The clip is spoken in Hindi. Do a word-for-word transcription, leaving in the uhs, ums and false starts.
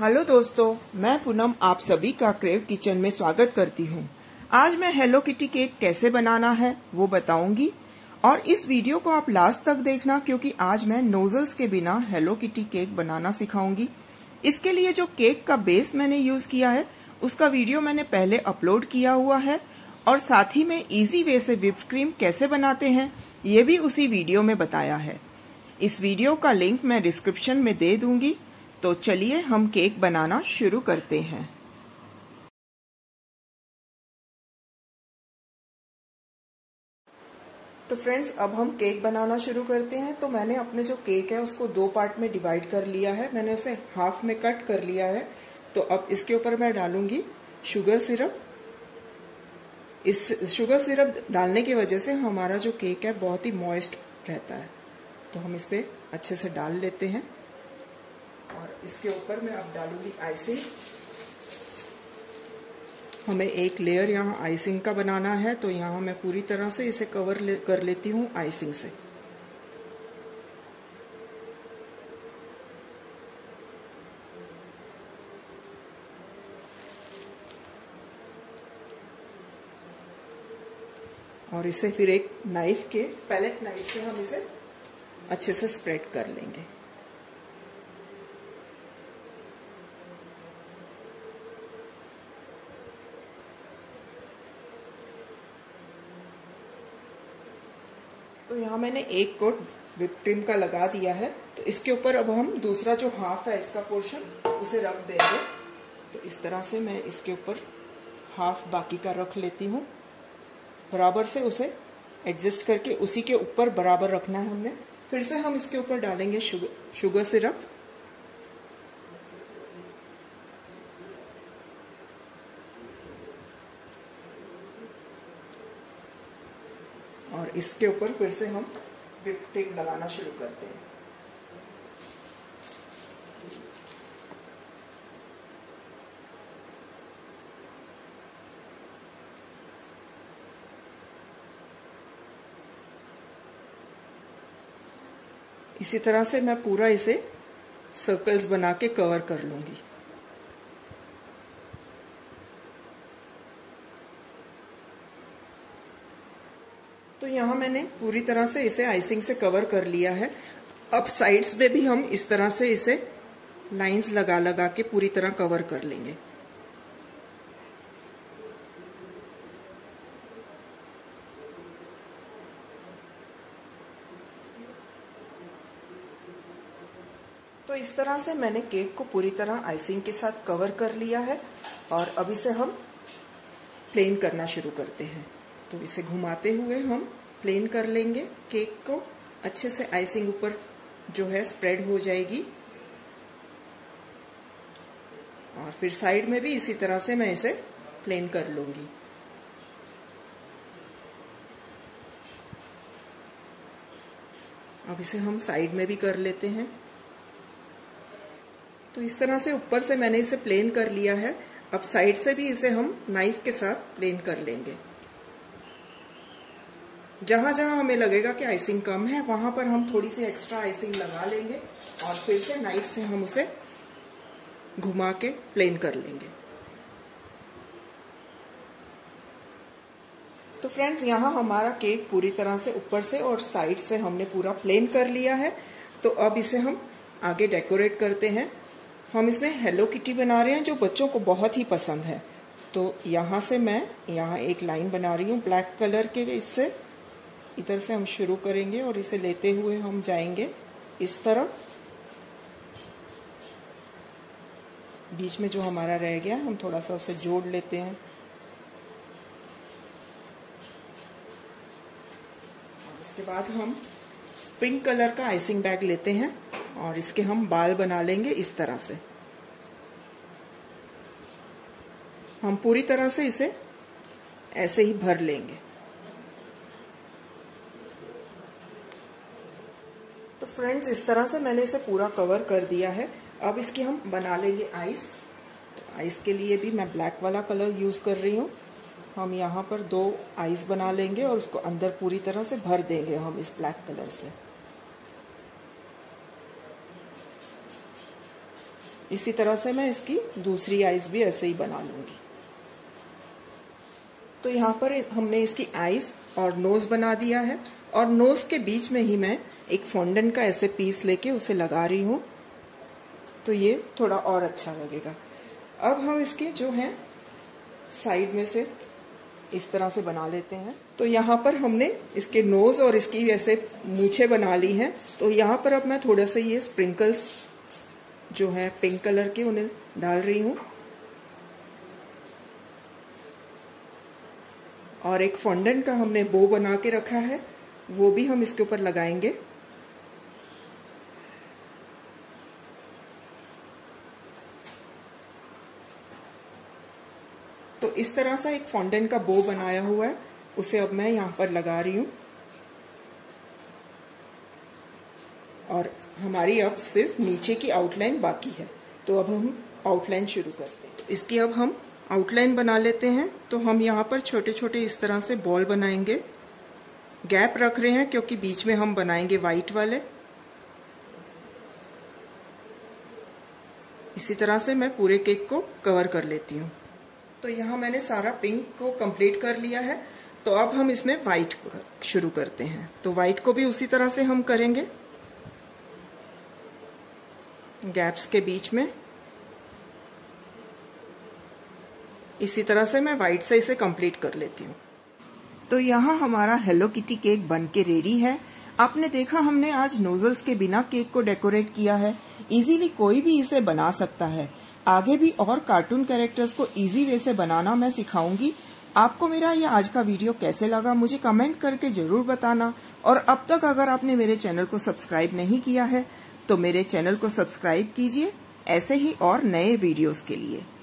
हेलो दोस्तों, मैं पूनम आप सभी का क्रेव किचन में स्वागत करती हूं। आज मैं हेलो किटी केक कैसे बनाना है वो बताऊंगी और इस वीडियो को आप लास्ट तक देखना क्योंकि आज मैं नोजल्स के बिना हेलो किटी केक बनाना सिखाऊंगी। इसके लिए जो केक का बेस मैंने यूज किया है उसका वीडियो मैंने पहले अपलोड किया हुआ है और साथ ही में इजी वे से व्हिप्ड क्रीम कैसे बनाते हैं ये भी उसी वीडियो में बताया है। इस वीडियो का लिंक मैं डिस्क्रिप्शन में दे दूंगी। तो चलिए हम केक बनाना शुरू करते हैं। तो फ्रेंड्स, अब हम केक बनाना शुरू करते हैं। तो मैंने अपने जो केक है उसको दो पार्ट में डिवाइड कर लिया है, मैंने उसे हाफ में कट कर लिया है। तो अब इसके ऊपर मैं डालूंगी शुगर सिरप। इस शुगर सिरप डालने की वजह से हमारा जो केक है बहुत ही मॉइस्ट रहता है, तो हम इस पे अच्छे से डाल लेते हैं। और इसके ऊपर मैं अब डालूंगी आइसिंग। हमें एक लेयर यहाँ आइसिंग का बनाना है, तो यहाँ मैं पूरी तरह से इसे कवर ले, कर लेती हूँ आइसिंग से। और इसे फिर एक नाइफ के पैलेट नाइफ से हम इसे अच्छे से स्प्रेड कर लेंगे। तो यहाँ मैंने एक कोट व्हिप क्रीम का लगा दिया है। तो इसके ऊपर अब हम दूसरा जो हाफ है इसका पोर्शन उसे रख देंगे। तो इस तरह से मैं इसके ऊपर हाफ बाकी का रख लेती हूँ। बराबर से उसे एडजस्ट करके उसी के ऊपर बराबर रखना है हमने। फिर से हम इसके ऊपर डालेंगे शुगर शुगर सिरप। और इसके ऊपर फिर से हम व्हिप क्रीम लगाना शुरू करते हैं। इसी तरह से मैं पूरा इसे सर्कल्स बना के कवर कर लूंगी। तो यहाँ मैंने पूरी तरह से इसे आइसिंग से कवर कर लिया है। अब साइड्स पे भी हम इस तरह से इसे लाइंस लगा लगा के पूरी तरह कवर कर लेंगे। तो इस तरह से मैंने केक को पूरी तरह आइसिंग के साथ कवर कर लिया है। और अब इसे हम प्लेन करना शुरू करते हैं। तो इसे घुमाते हुए हम प्लेन कर लेंगे केक को। अच्छे से आइसिंग ऊपर जो है स्प्रेड हो जाएगी। और फिर साइड में भी इसी तरह से मैं इसे प्लेन कर लूंगी। अब इसे हम साइड में भी कर लेते हैं। तो इस तरह से ऊपर से मैंने इसे प्लेन कर लिया है। अब साइड से भी इसे हम नाइफ के साथ प्लेन कर लेंगे। जहां जहां हमें लगेगा कि आइसिंग कम है वहां पर हम थोड़ी सी एक्स्ट्रा आइसिंग लगा लेंगे और फिर से नाइफ से हम उसे घुमा के प्लेन कर लेंगे। तो फ्रेंड्स, यहाँ हमारा केक पूरी तरह से ऊपर से और साइड से हमने पूरा प्लेन कर लिया है। तो अब इसे हम आगे डेकोरेट करते हैं। हम इसमें हेलो किटी बना रहे हैं जो बच्चों को बहुत ही पसंद है। तो यहाँ से मैं यहाँ एक लाइन बना रही हूँ ब्लैक कलर के। इससे इधर से हम शुरू करेंगे और इसे लेते हुए हम जाएंगे इस तरफ। बीच में जो हमारा रह गया हम थोड़ा सा उसे जोड़ लेते हैं। और उसके बाद हम पिंक कलर का आइसिंग बैग लेते हैं और इसके हम बाल बना लेंगे इस तरह से। हम पूरी तरह से इसे ऐसे ही भर लेंगे। तो फ्रेंड्स, इस तरह से मैंने इसे पूरा कवर कर दिया है। अब इसकी हम बना लेंगे आइस। तो आइस के लिए भी मैं ब्लैक वाला कलर यूज कर रही हूँ। हम यहाँ पर दो आइस बना लेंगे और उसको अंदर पूरी तरह से भर देंगे हम इस ब्लैक कलर से। इसी तरह से मैं इसकी दूसरी आइस भी ऐसे ही बना लूँगी। तो यहाँ पर हमने इसकी आइस और नोज़ बना दिया है और नोज़ के बीच में ही मैं एक फॉन्डेंट का ऐसे पीस लेके उसे लगा रही हूँ, तो ये थोड़ा और अच्छा लगेगा। अब हम इसके जो हैं साइड में से इस तरह से बना लेते हैं। तो यहाँ पर हमने इसके नोज़ और इसकी ऐसे मूछें बना ली हैं, तो यहाँ पर अब मैं थोड़ा सा ये स्प्रिंकल्स जो है पिंक कलर के उन्हें डाल रही हूँ और एक फॉन्डेंट का हमने बो बना के रखा है वो भी हम इसके ऊपर लगाएंगे। तो इस तरह सा एक फॉन्डेंट का बो बनाया हुआ है, उसे अब मैं यहाँ पर लगा रही हूँ और हमारी अब सिर्फ नीचे की आउटलाइन बाकी है। तो अब हम आउटलाइन शुरू करते हैं। इसकी अब हम आउटलाइन बना लेते हैं। तो हम यहाँ पर छोटे छोटे इस तरह से बॉल बनाएंगे, गैप रख रहे हैं क्योंकि बीच में हम बनाएंगे वाइट वाले। इसी तरह से मैं पूरे केक को कवर कर लेती हूँ। तो यहाँ मैंने सारा पिंक को कंप्लीट कर लिया है, तो अब हम इसमें वाइट को शुरू करते हैं। तो वाइट को भी उसी तरह से हम करेंगे गैप्स के बीच में। इसी तरह से मैं वाइट से इसे कंप्लीट कर लेती हूँ। तो यहाँ हमारा हेलो किटी केक बन के रेडी है। आपने देखा हमने आज नोजल्स के बिना केक को डेकोरेट किया है। इजीली कोई भी इसे बना सकता है। आगे भी और कार्टून कैरेक्टर्स को इजी वे से बनाना मैं सिखाऊंगी। आपको मेरा यह आज का वीडियो कैसे लगा मुझे कमेंट करके जरूर बताना। और अब तक अगर आपने मेरे चैनल को सब्सक्राइब नहीं किया है तो मेरे चैनल को सब्सक्राइब कीजिए ऐसे ही और नए वीडियोस के लिए।